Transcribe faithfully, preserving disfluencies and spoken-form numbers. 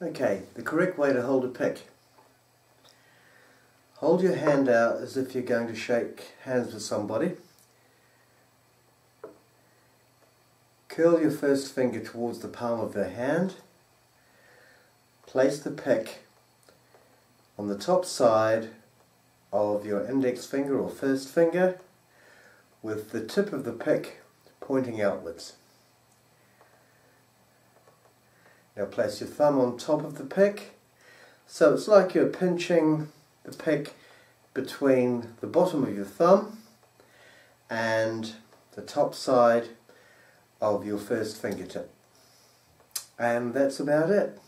Okay, the correct way to hold a pick. Hold your hand out as if you're going to shake hands with somebody. Curl your first finger towards the palm of their hand. Place the pick on the top side of your index finger or first finger with the tip of the pick pointing outwards. Now place your thumb on top of the pick, so it's like you're pinching the pick between the bottom of your thumb and the top side of your first fingertip. And that's about it.